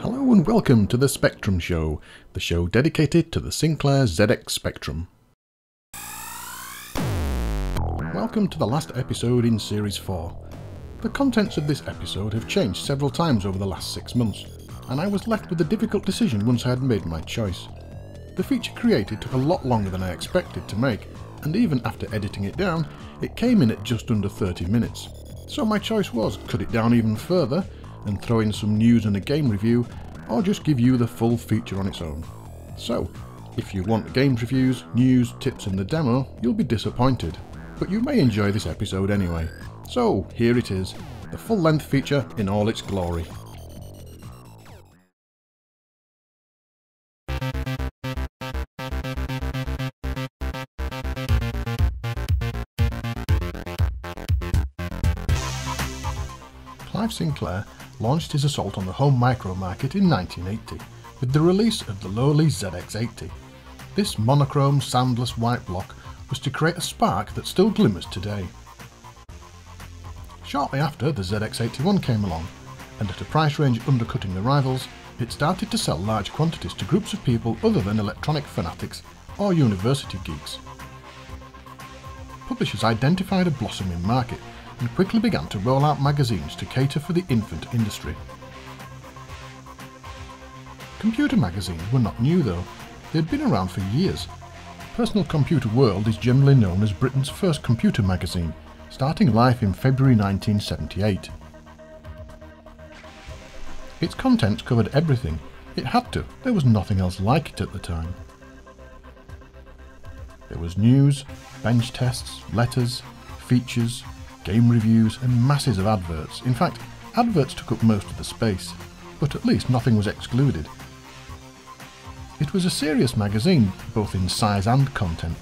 Hello and welcome to the Spectrum Show, the show dedicated to the Sinclair ZX Spectrum. Welcome to the last episode in Series 4. The contents of this episode have changed several times over the last 6 months, and I was left with a difficult decision once I had made my choice. The feature created took a lot longer than I expected to make, and even after editing it down, it came in at just under 30 minutes. So my choice was, cut it down even further, and throw in some news and a game review, or just give you the full feature on its own. So, if you want games reviews, news, tips and the demo, you'll be disappointed. But you may enjoy this episode anyway. So, here it is, the full-length feature in all its glory. Clive Sinclair launched his assault on the home micro market in 1980 with the release of the lowly ZX80. This monochrome, sandless white block was to create a spark that still glimmers today. Shortly after, the ZX81 came along, and at a price range undercutting the rivals, it started to sell large quantities to groups of people other than electronic fanatics or university geeks. Publishers identified a blossoming market and quickly began to roll out magazines to cater for the infant industry. Computer magazines were not new though, they had been around for years. Personal Computer World is generally known as Britain's first computer magazine, starting life in February 1978. Its contents covered everything, it had to, there was nothing else like it at the time. There was news, bench tests, letters, features, game reviews and masses of adverts. In fact, adverts took up most of the space, but at least nothing was excluded. It was a serious magazine, both in size and content,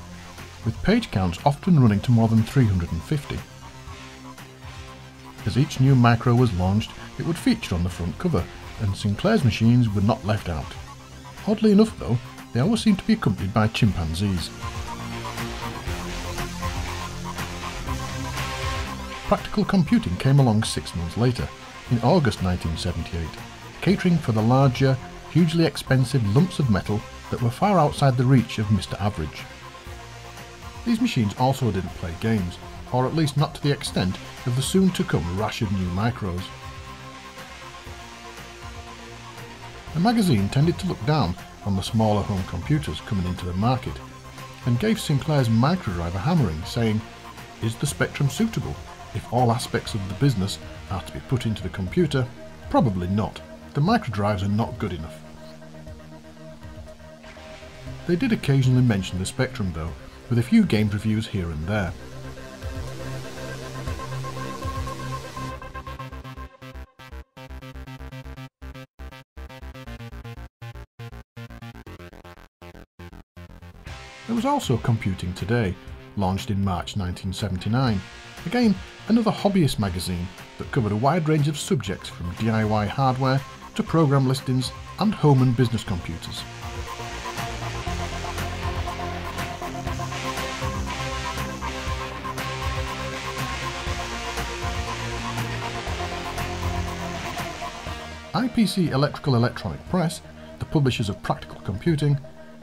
with page counts often running to more than 350. As each new micro was launched, it would feature on the front cover, and Sinclair's machines were not left out. Oddly enough though, they always seemed to be accompanied by chimpanzees. Practical Computing came along 6 months later, in August 1978, catering for the larger, hugely expensive lumps of metal that were far outside the reach of Mr. Average. These machines also didn't play games, or at least not to the extent of the soon-to-come rash of new micros. The magazine tended to look down on the smaller home computers coming into the market, and gave Sinclair's microdrive a hammering, saying, "Is the Spectrum suitable? If all aspects of the business are to be put into the computer, probably not. The microdrives are not good enough." They did occasionally mention the Spectrum though, with a few game reviews here and there. There was also Computing Today, launched in March 1979. Again, another hobbyist magazine that covered a wide range of subjects from DIY hardware to program listings and home and business computers. IPC Electrical Electronic Press, the publishers of Practical Computing,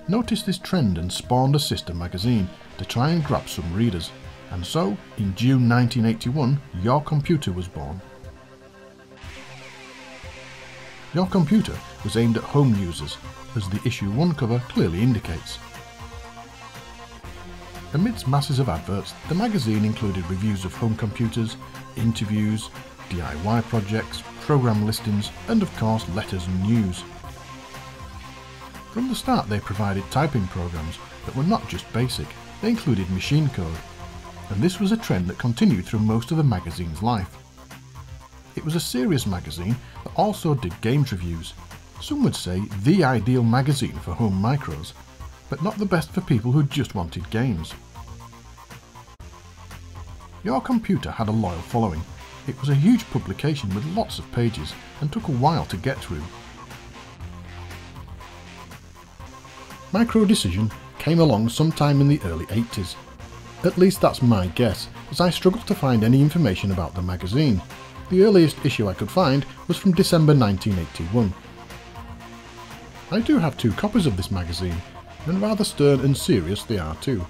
noticed this trend and spawned a sister magazine to try and grab some readers. And so, in June 1981, Your Computer was born. Your Computer was aimed at home users, as the issue 1 cover clearly indicates. Amidst masses of adverts, the magazine included reviews of home computers, interviews, DIY projects, program listings, and of course letters and news. From the start they provided typing programs that were not just basic, they included machine code. And this was a trend that continued through most of the magazine's life. It was a serious magazine that also did games reviews, some would say the ideal magazine for home micros, but not the best for people who just wanted games. Your Computer had a loyal following, it was a huge publication with lots of pages and took a while to get through. Micro Decision came along sometime in the early 80s. At least that's my guess, as I struggled to find any information about the magazine. The earliest issue I could find was from December 1981. I do have two copies of this magazine, and rather stern and serious they are too.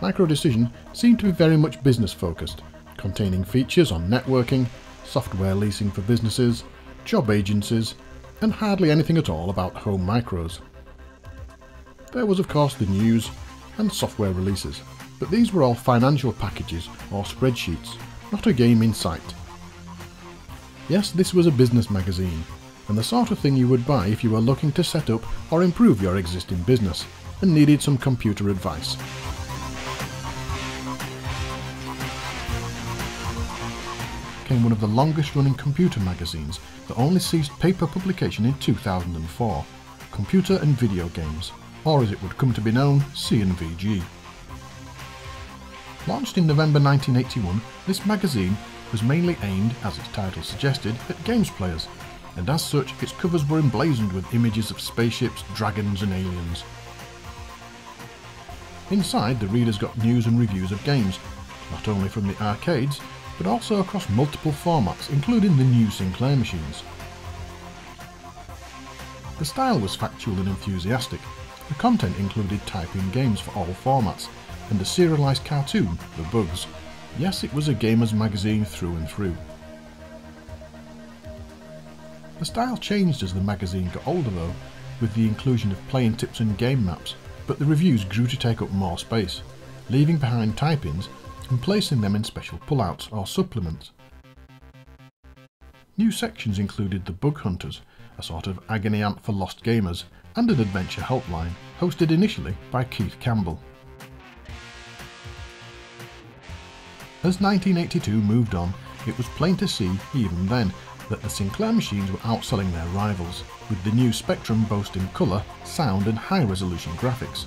Micro Decision seemed to be very much business focused, containing features on networking, software leasing for businesses, job agencies, and hardly anything at all about home micros. There was of course the news and software releases, but these were all financial packages or spreadsheets, not a game in sight. Yes, this was a business magazine, and the sort of thing you would buy if you were looking to set up or improve your existing business and needed some computer advice. Came one of the longest running computer magazines that only ceased paper publication in 2004, Computer and Video Games, or as it would come to be known, C&VG. Launched in November 1981, this magazine was mainly aimed, as its title suggested, at games players, and as such its covers were emblazoned with images of spaceships, dragons and aliens. Inside, the readers got news and reviews of games, not only from the arcades, but also across multiple formats, including the new Sinclair machines. The style was factual and enthusiastic. The content included typing games for all formats, and a serialised cartoon, The Bugs. Yes, it was a gamer's magazine through and through. The style changed as the magazine got older though, with the inclusion of playing tips and game maps, but the reviews grew to take up more space, leaving behind type-ins and placing them in special pullouts or supplements. New sections included the Bug Hunters, a sort of agony aunt for lost gamers, and an adventure helpline, hosted initially by Keith Campbell. As 1982 moved on, it was plain to see, even then, that the Sinclair machines were outselling their rivals, with the new Spectrum boasting colour, sound and high-resolution graphics.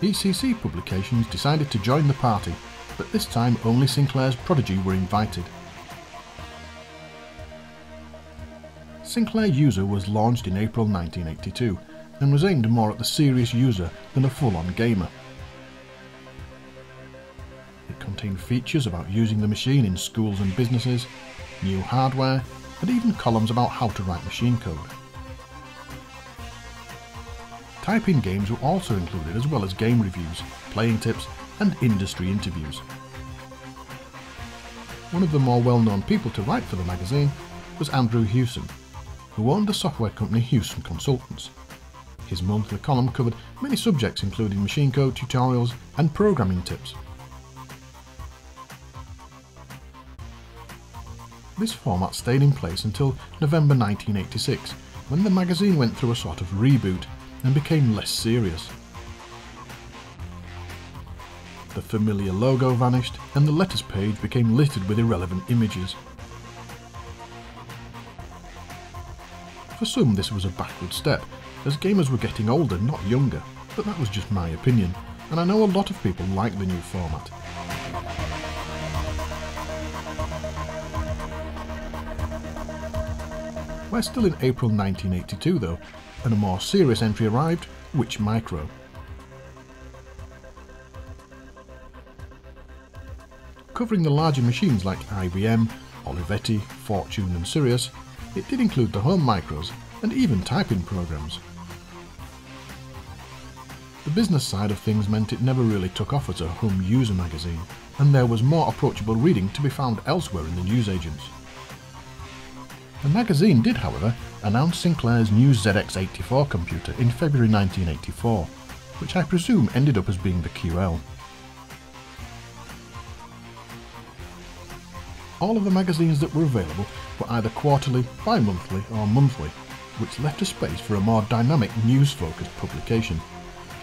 ECC publications decided to join the party, but this time only Sinclair's Prodigy were invited. Sinclair User was launched in April 1982, and was aimed more at the serious user than a full-on gamer. It contained features about using the machine in schools and businesses, new hardware, and even columns about how to write machine code. Typing games were also included, as well as game reviews, playing tips, and industry interviews. One of the more well-known people to write for the magazine was Andrew Hewson, who owned the software company Hewson Consultants. His monthly column covered many subjects including machine code tutorials and programming tips. This format stayed in place until November 1986, when the magazine went through a sort of reboot and became less serious. The familiar logo vanished and the letters page became littered with irrelevant images. For some this was a backward step, as gamers were getting older, not younger, but that was just my opinion, and I know a lot of people like the new format. We're still in April 1982 though, and a more serious entry arrived, Which Micro? Covering the larger machines like IBM, Olivetti, Fortune and Sirius, it did include the home micros, and even typing programs. The business side of things meant it never really took off as a home user magazine, and there was more approachable reading to be found elsewhere in the newsagents. The magazine did, however, announce Sinclair's new ZX84 computer in February 1984, which I presume ended up as being the QL. All of the magazines that were available were either quarterly, bi-monthly or monthly, which left a space for a more dynamic news-focused publication.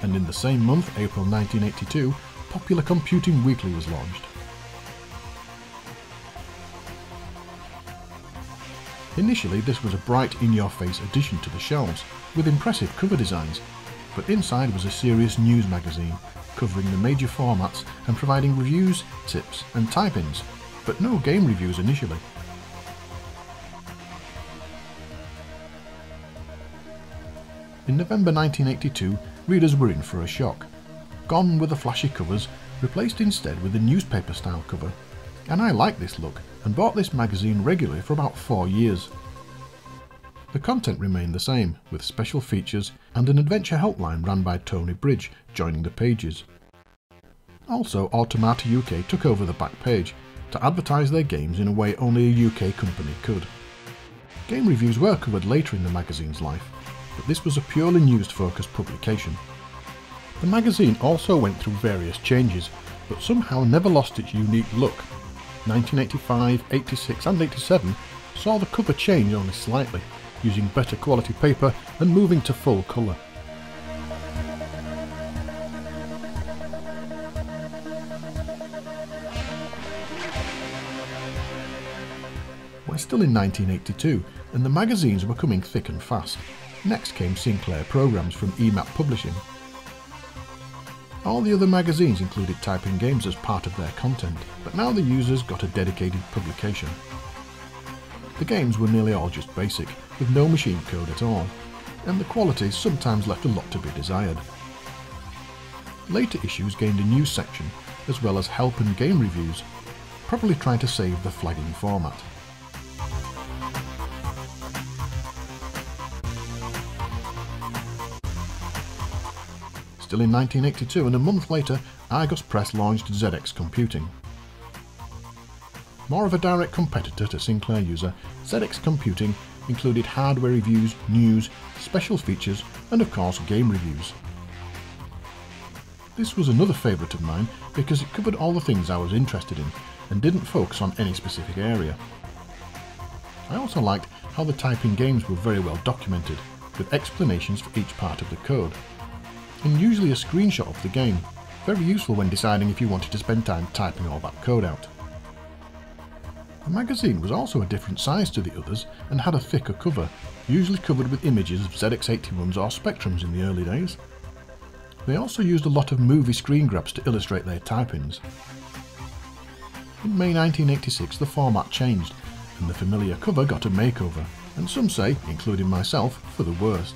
And in the same month, April 1982, Popular Computing Weekly was launched. Initially this was a bright in-your-face addition to the shelves, with impressive cover designs, but inside was a serious news magazine, covering the major formats and providing reviews, tips and type-ins, but no game reviews initially. In November 1982, readers were in for a shock. Gone were the flashy covers, replaced instead with a newspaper style cover. And I liked this look, and bought this magazine regularly for about 4 years. The content remained the same, with special features and an adventure helpline run by Tony Bridge joining the pages. Also, Automata UK took over the back page to advertise their games in a way only a UK company could. Game reviews were covered later in the magazine's life, but this was a purely news-focused publication. The magazine also went through various changes, but somehow never lost its unique look. 1985, 86 and 87 saw the cover change only slightly, using better quality paper and moving to full colour. We're still in 1982 and the magazines were coming thick and fast. Next came Sinclair Programs from EMAP Publishing. All the other magazines included typing games as part of their content, but now the Users got a dedicated publication. The games were nearly all just basic, with no machine code at all, and the quality sometimes left a lot to be desired. Later issues gained a news section, as well as help and game reviews, probably trying to save the flagging format. Still in 1982, and a month later, Argos Press launched ZX Computing. More of a direct competitor to Sinclair User, ZX Computing included hardware reviews, news, special features and of course game reviews. This was another favourite of mine because it covered all the things I was interested in and didn't focus on any specific area. I also liked how the typing games were very well documented, with explanations for each part of the code, and usually a screenshot of the game, very useful when deciding if you wanted to spend time typing all that code out. The magazine was also a different size to the others and had a thicker cover, usually covered with images of ZX81s or Spectrums in the early days. They also used a lot of movie screen grabs to illustrate their typings. In May 1986 the format changed and the familiar cover got a makeover, and some say, including myself, for the worst.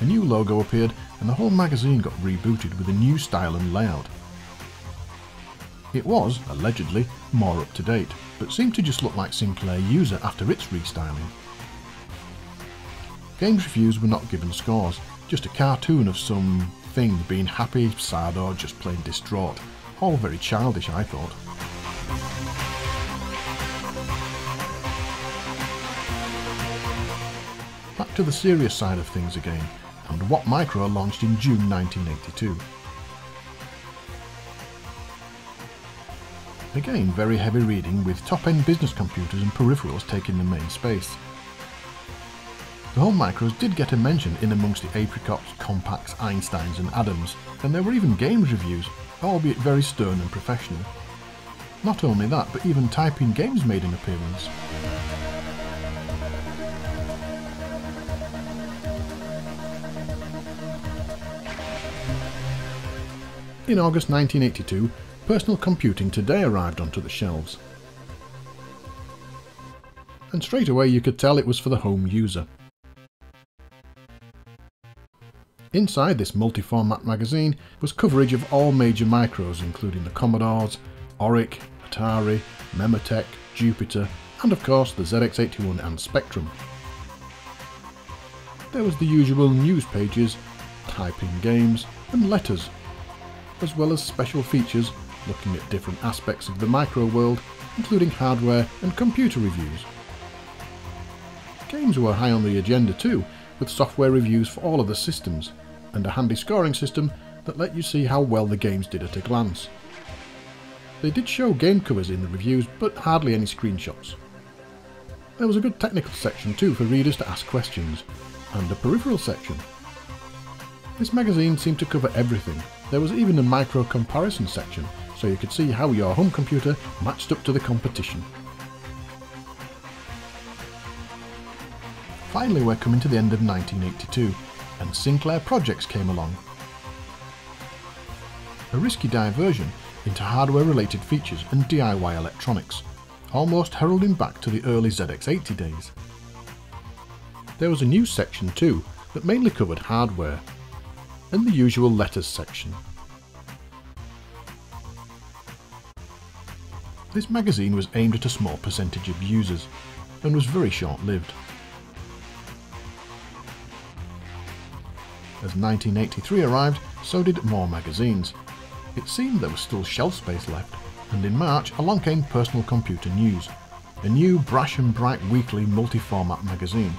A new logo appeared and the whole magazine got rebooted with a new style and layout. It was, allegedly, more up to date, but seemed to just look like Sinclair User after its restyling. Games reviews were not given scores, just a cartoon of some thing being happy, sad or just plain distraught. All very childish, I thought. Back to the serious side of things again, and What Micro launched in June 1982. Again, very heavy reading with top-end business computers and peripherals taking the main space. The Home Micros did get a mention in amongst the Apricots, Compacts, Einsteins and Adams, and there were even games reviews, albeit very stern and professional. Not only that, but even typing games made an appearance. In August 1982, Personal Computing Today arrived onto the shelves. And straight away you could tell it was for the home user. Inside this multi-format magazine was coverage of all major micros, including the Commodores, Oric, Atari, Memotech, Jupiter and of course the ZX81 and Spectrum. There was the usual news pages, typing games and letters, as well as special features looking at different aspects of the micro world, including hardware and computer reviews. Games were high on the agenda too, with software reviews for all of the systems, and a handy scoring system that let you see how well the games did at a glance. They did show game covers in the reviews, but hardly any screenshots. There was a good technical section too for readers to ask questions, and a peripheral section. This magazine seemed to cover everything. There was even a micro comparison section, so you could see how your home computer matched up to the competition. Finally, we're coming to the end of 1982, and Sinclair Projects came along. A risky diversion into hardware-related features and DIY electronics, almost heralding back to the early ZX80 days. There was a news section too, that mainly covered hardware, and the usual letters section. This magazine was aimed at a small percentage of users and was very short-lived. As 1983 arrived, so did more magazines. It seemed there was still shelf space left, and in March along came Personal Computer News, a new brash and bright weekly multi-format magazine.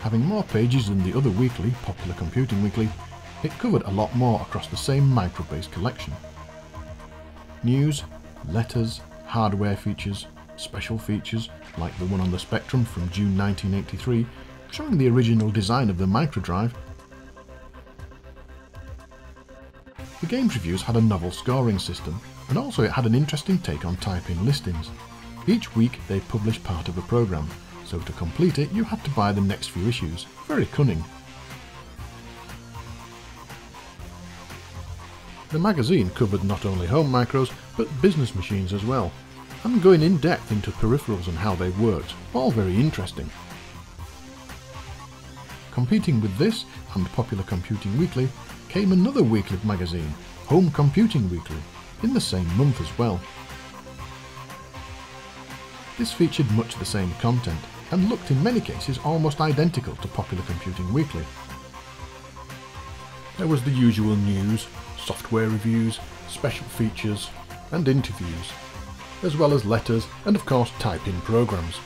Having more pages than the other weekly, Popular Computing Weekly, it covered a lot more across the same micro-based collection. News, letters, hardware features, special features, like the one on the Spectrum from June 1983, showing the original design of the microdrive. The games reviews had a novel scoring system, and also it had an interesting take on type-in listings. Each week they published part of a program, so to complete it you had to buy the next few issues. Very cunning. The magazine covered not only home micros, but business machines as well, and going in depth into peripherals and how they worked, all very interesting. Competing with this, and Popular Computing Weekly, came another weekly magazine, Home Computing Weekly, in the same month as well. This featured much the same content, and looked in many cases almost identical to Popular Computing Weekly. There was the usual news, software reviews, special features, and interviews, as well as letters and of course type-in programs.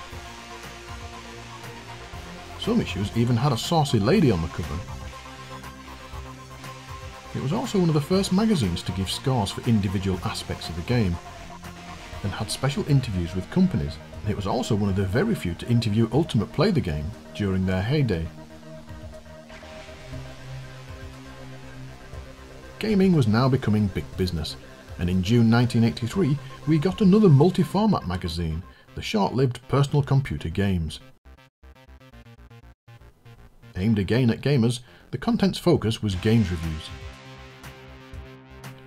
Some issues even had a saucy lady on the cover. It was also one of the first magazines to give scores for individual aspects of the game, and had special interviews with companies, and it was also one of the very few to interview Ultimate Play the Game during their heyday. Gaming was now becoming big business, and in June 1983 we got another multi-format magazine, the short-lived Personal Computer Games. Aimed again at gamers, the content's focus was games reviews.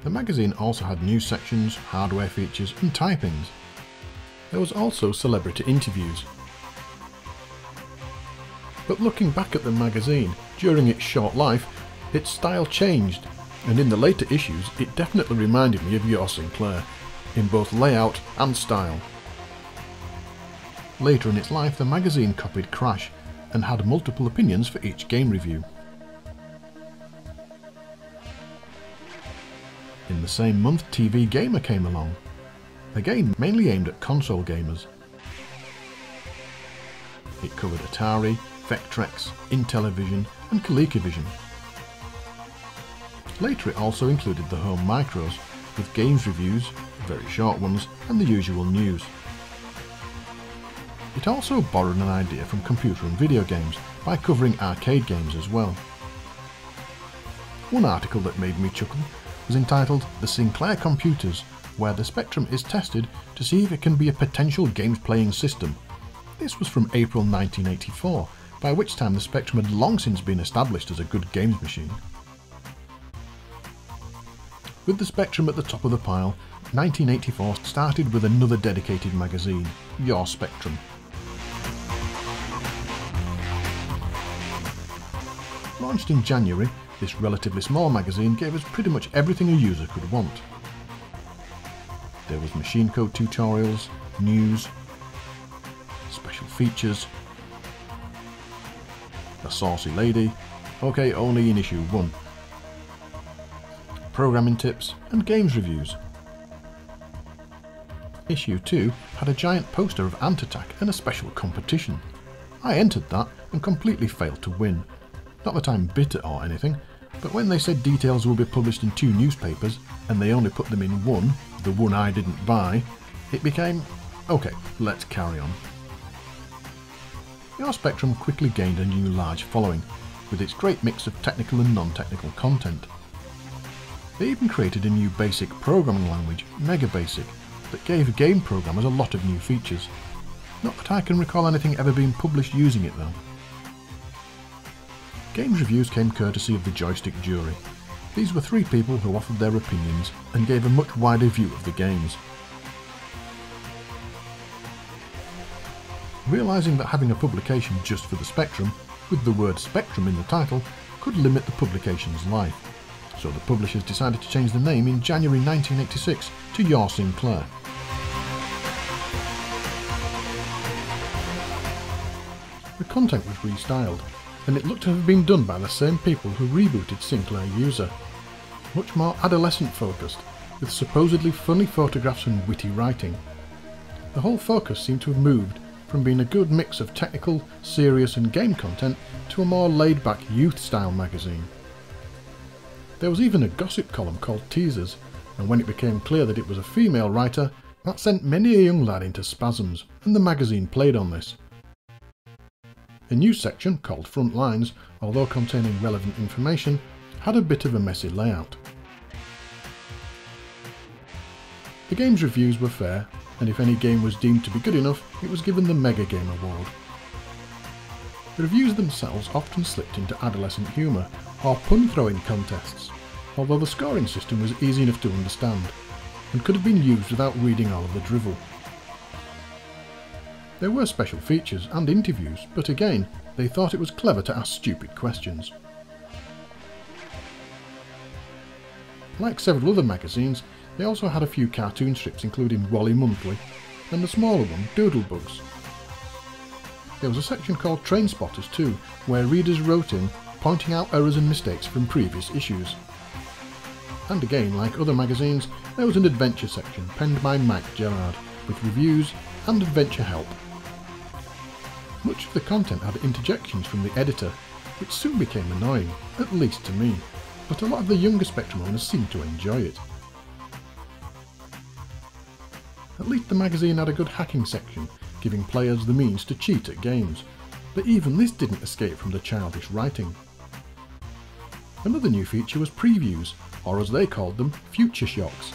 The magazine also had news sections, hardware features and typings. There was also celebrity interviews. But looking back at the magazine, during its short life, its style changed, and in the later issues it definitely reminded me of Your Sinclair, in both layout and style. Later in its life the magazine copied Crash, and had multiple opinions for each game review. In the same month, TV Gamer came along, again mainly aimed at console gamers. It covered Atari, Vectrex, Intellivision and ColecoVision. Later it also included the home micros, with games reviews, very short ones, and the usual news. It also borrowed an idea from Computer and Video Games by covering arcade games as well. One article that made me chuckle was entitled The Sinclair Computers, where the Spectrum is tested to see if it can be a potential games playing system. This was from April 1984, by which time the Spectrum had long since been established as a good games machine. With the Spectrum at the top of the pile, 1984 started with another dedicated magazine, Your Spectrum. Launched in January, this relatively small magazine gave us pretty much everything a user could want. There was machine code tutorials, news, special features, a saucy lady, okay only in issue 1, programming tips and games reviews. Issue 2 had a giant poster of Ant Attack and a special competition. I entered that and completely failed to win. Not that I'm bitter or anything, but when they said details will be published in 2 newspapers, and they only put them in one, the one I didn't buy, it became, okay, let's carry on. Your Spectrum quickly gained a new large following, with its great mix of technical and non-technical content. They even created a new basic programming language, Mega Basic, that gave game programmers a lot of new features. Not that I can recall anything ever being published using it though. Games reviews came courtesy of the Joystick Jury. These were 3 people who offered their opinions and gave a much wider view of the games. Realising that having a publication just for the Spectrum, with the word Spectrum in the title, could limit the publication's life, so the publishers decided to change the name in January 1986 to Your Sinclair. The content was restyled, and it looked to have been done by the same people who rebooted Sinclair User. Much more adolescent focused, with supposedly funny photographs and witty writing. The whole focus seemed to have moved from being a good mix of technical, serious and game content to a more laid-back youth-style magazine. There was even a gossip column called Teasers, and when it became clear that it was a female writer, that sent many a young lad into spasms, and the magazine played on this. The news section, called Front Lines, although containing relevant information, had a bit of a messy layout. The game's reviews were fair, and if any game was deemed to be good enough, it was given the Mega Game Award. The reviews themselves often slipped into adolescent humour or pun-throwing contests, although the scoring system was easy enough to understand, and could have been used without reading all of the drivel. There were special features and interviews, but again, they thought it was clever to ask stupid questions. Like several other magazines, they also had a few cartoon strips including Wally Monthly, and the smaller one, Doodle Bugs. There was a section called Train Spotters too, where readers wrote in, pointing out errors and mistakes from previous issues. And again, like other magazines, there was an adventure section penned by Mike Gerard, with reviews and adventure help. Much of the content had interjections from the editor, which soon became annoying, at least to me, but a lot of the younger Spectrum owners seemed to enjoy it. At least the magazine had a good hacking section, giving players the means to cheat at games, but even this didn't escape from the childish writing. Another new feature was previews, or as they called them, future shocks.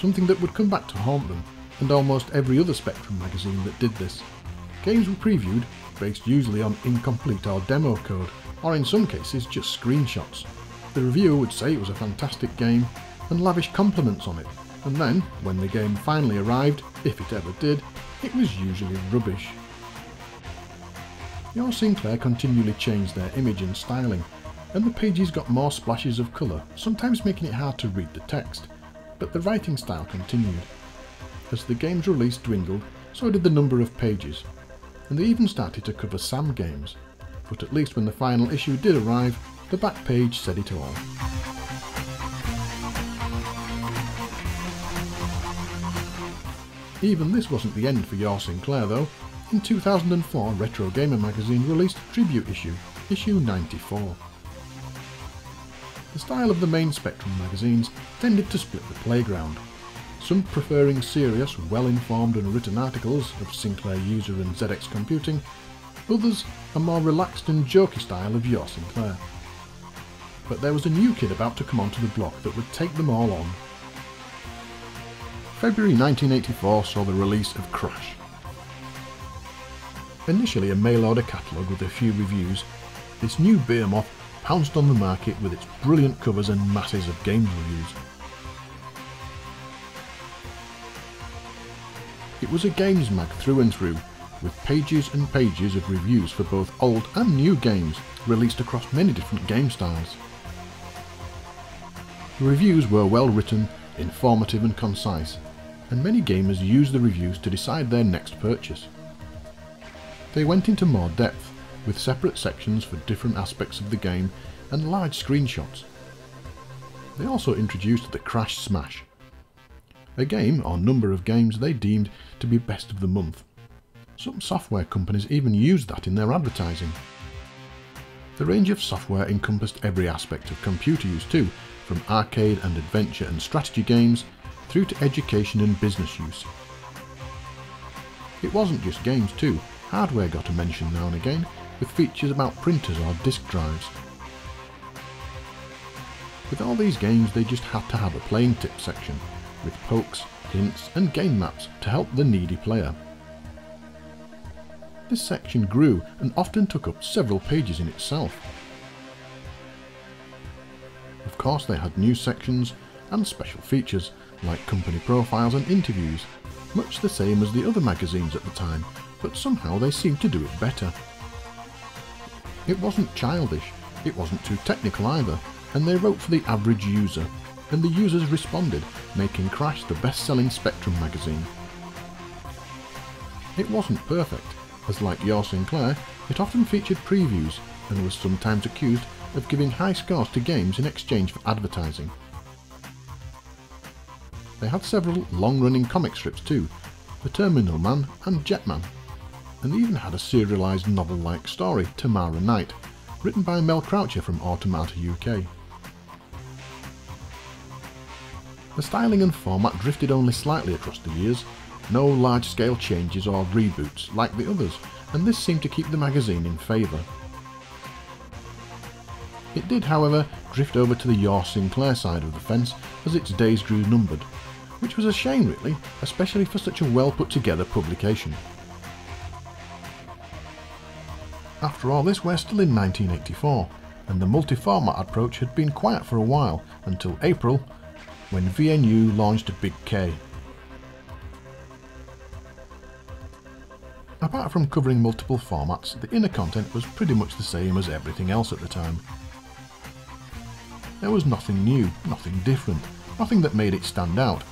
Something that would come back to haunt them, and almost every other Spectrum magazine that did this. Games were previewed, based usually on incomplete or demo code, or in some cases just screenshots. The reviewer would say it was a fantastic game, and lavish compliments on it, and then, when the game finally arrived, if it ever did, it was usually rubbish. Your Sinclair continually changed their image and styling, and the pages got more splashes of colour, sometimes making it hard to read the text, but the writing style continued. As the game's release dwindled, so did the number of pages, and they even started to cover Sam games, but at least when the final issue did arrive, the back page said it all. Even this wasn't the end for Your Sinclair though. In 2004, Retro Gamer magazine released Tribute Issue, Issue 94. The style of the main Spectrum magazines tended to split the playground, some preferring serious, well-informed and written articles of Sinclair User and ZX Computing, others a more relaxed and jokey style of Your Sinclair. But there was a new kid about to come onto the block that would take them all on. February 1984 saw the release of Crash. Initially a mail-order catalogue with a few reviews, this new behemoth pounced on the market with its brilliant covers and masses of games reviews. It was a games mag through and through, with pages and pages of reviews for both old and new games, released across many different game styles. The reviews were well written, informative and concise, and many gamers used the reviews to decide their next purchase. They went into more depth, with separate sections for different aspects of the game and large screenshots. They also introduced the Crash Smash, a game or number of games they deemed to be best of the month. Some software companies even used that in their advertising. The range of software encompassed every aspect of computer use too, from arcade and adventure and strategy games through to education and business use. It wasn't just games too, hardware got a mention now and again, with features about printers or disk drives. With all these games they just had to have a playing tip section, with pokes, hints and game maps to help the needy player. This section grew and often took up several pages in itself. Of course they had news sections and special features like company profiles and interviews, much the same as the other magazines at the time, but somehow they seemed to do it better. It wasn't childish, it wasn't too technical either, and they wrote for the average user, and the users responded, making Crash the best-selling Spectrum magazine. It wasn't perfect, as like Your Sinclair, it often featured previews, and was sometimes accused of giving high scores to games in exchange for advertising. They had several long-running comic strips too, The Terminal Man and Jetman, and even had a serialised novel-like story, Tamara Knight, written by Mel Croucher from Automata UK. The styling and format drifted only slightly across the years, no large-scale changes or reboots like the others, and this seemed to keep the magazine in favour. It did, however, drift over to the Your Sinclair side of the fence as its days grew numbered, which was a shame really, especially for such a well put together publication. After all this, we're still in 1984, and the multi-format approach had been quiet for a while until April, when VNU launched Big K. Apart from covering multiple formats, the inner content was pretty much the same as everything else at the time. There was nothing new, nothing different, nothing that made it stand out,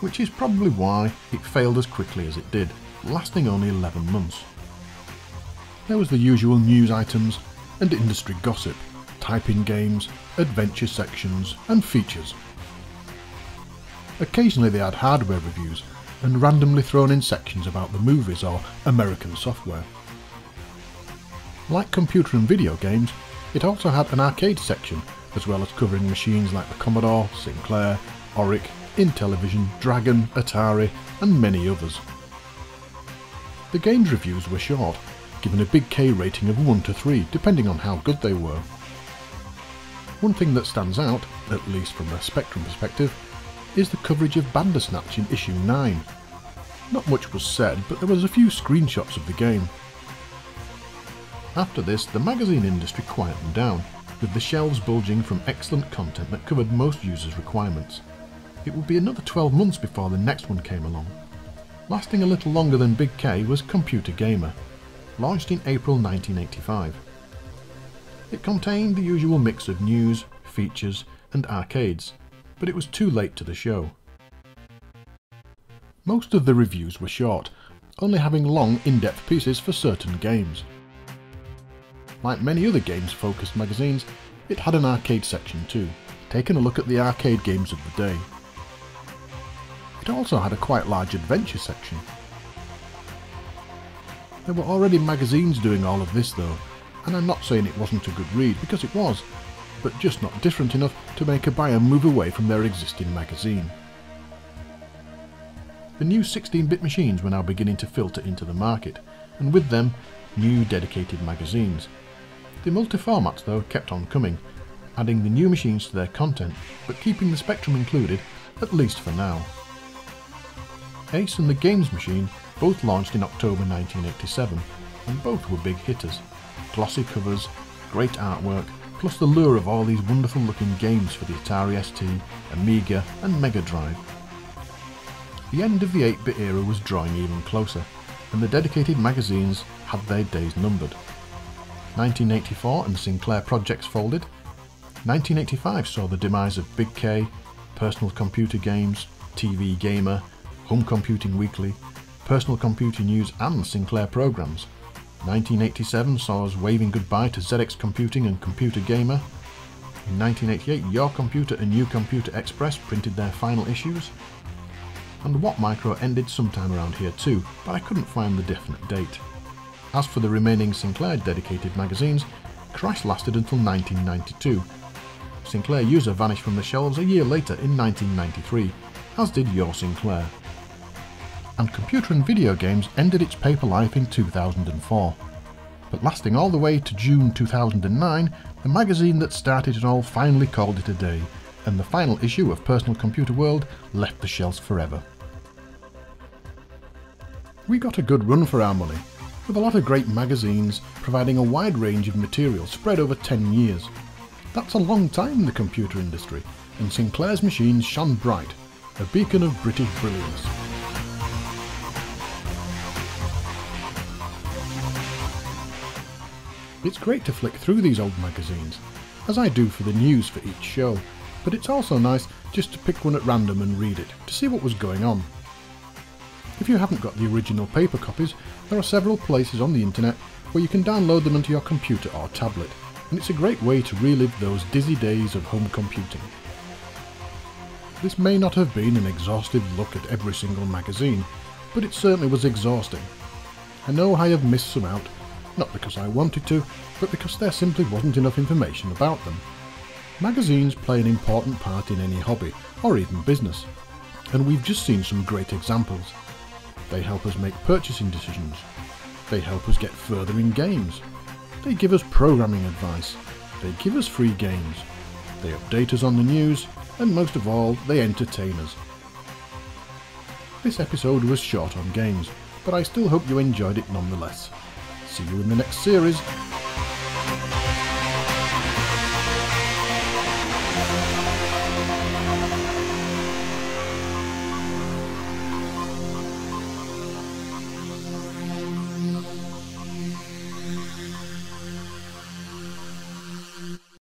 which is probably why it failed as quickly as it did, lasting only 11 months. There was the usual news items and industry gossip, type-in games, adventure sections and features. Occasionally they had hardware reviews and randomly thrown in sections about the movies or American software. Like Computer and Video Games, it also had an arcade section, as well as covering machines like the Commodore, Sinclair, Oric, Intellivision, Dragon, Atari and many others. The games reviews were short, given a Big K rating of 1 to 3 depending on how good they were. One thing that stands out, at least from a Spectrum perspective, is the coverage of Bandersnatch in issue 9. Not much was said, but there was a few screenshots of the game. After this, the magazine industry quietened down, with the shelves bulging from excellent content that covered most users' requirements. It would be another 12 months before the next one came along. Lasting a little longer than Big K was Computer Gamer, launched in April 1985. It contained the usual mix of news, features and arcades, but it was too late to the show. Most of the reviews were short, only having long, in-depth pieces for certain games. Like many other games-focused magazines, it had an arcade section too, taking a look at the arcade games of the day. It also had a quite large adventure section. There were already magazines doing all of this though, and I'm not saying it wasn't a good read, because it was, but just not different enough to make a buyer move away from their existing magazine. The new 16-bit machines were now beginning to filter into the market, and with them, new dedicated magazines. The multi-formats though kept on coming, adding the new machines to their content, but keeping the Spectrum included, at least for now. Ace and the Games Machine both launched in October 1987, and both were big hitters. Glossy covers, great artwork, plus the lure of all these wonderful looking games for the Atari ST, Amiga and Mega Drive. The end of the 8-bit era was drawing even closer, and the dedicated magazines had their days numbered. 1984 and Sinclair Projects folded. 1985 saw the demise of Big K, Personal Computer Games, TV Gamer, Home Computing Weekly, Personal Computer News and Sinclair Programs. 1987 saw us waving goodbye to ZX Computing and Computer Gamer. In 1988, Your Computer and New Computer Express printed their final issues. And What Micro ended sometime around here too, but I couldn't find the definite date. As for the remaining Sinclair dedicated magazines, Crash lasted until 1992. Sinclair User vanished from the shelves a year later in 1993, as did Your Sinclair. And Computer and Video Games ended its paper life in 2004. But lasting all the way to June 2009, the magazine that started it all finally called it a day, and the final issue of Personal Computer World left the shelves forever. We got a good run for our money, with a lot of great magazines providing a wide range of material spread over 10 years. That's a long time in the computer industry, and Sinclair's machines shone bright, a beacon of British brilliance. It's great to flick through these old magazines, as I do for the news for each show, but it's also nice just to pick one at random and read it, to see what was going on. If you haven't got the original paper copies, there are several places on the internet where you can download them onto your computer or tablet, and it's a great way to relive those dizzy days of home computing. This may not have been an exhaustive look at every single magazine, but it certainly was exhausting. I know I have missed some out, not because I wanted to, but because there simply wasn't enough information about them. Magazines play an important part in any hobby, or even business, and we've just seen some great examples. They help us make purchasing decisions. They help us get further in games. They give us programming advice. They give us free games. They update us on the news, and most of all, they entertain us. This episode was short on games, but I still hope you enjoyed it nonetheless. See you in the next series.